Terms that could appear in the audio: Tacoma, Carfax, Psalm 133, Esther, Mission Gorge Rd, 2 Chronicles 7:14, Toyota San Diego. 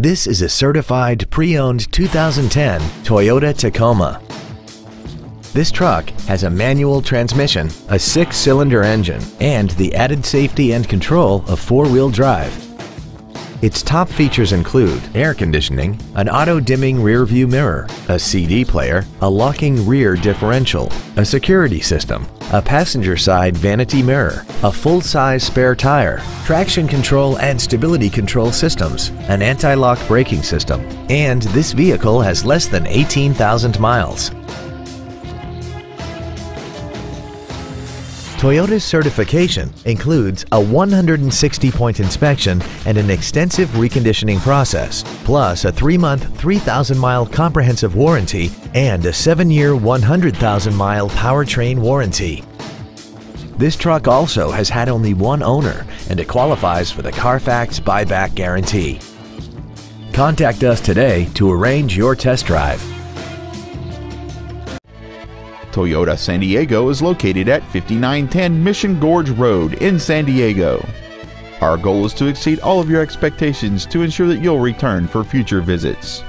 This is a certified pre-owned 2010 Toyota Tacoma. This truck has a manual transmission, a 6-cylinder engine, and the added safety and control of 4-wheel drive. Its top features include air conditioning, an auto-dimming rear-view mirror, a CD player, a locking rear differential, a security system, a passenger-side vanity mirror, a full-size spare tire, traction control and stability control systems, an anti-lock braking system, and this vehicle has less than 18,000 miles. Toyota's certification includes a 160-point inspection and an extensive reconditioning process, plus a 3-month, 3,000-mile comprehensive warranty and a 7-year, 100,000-mile powertrain warranty. This truck also has had only one owner, and it qualifies for the Carfax buyback guarantee. Contact us today to arrange your test drive. Toyota San Diego is located at 5910 Mission Gorge Road in San Diego. Our goal is to exceed all of your expectations to ensure that you'll return for future visits.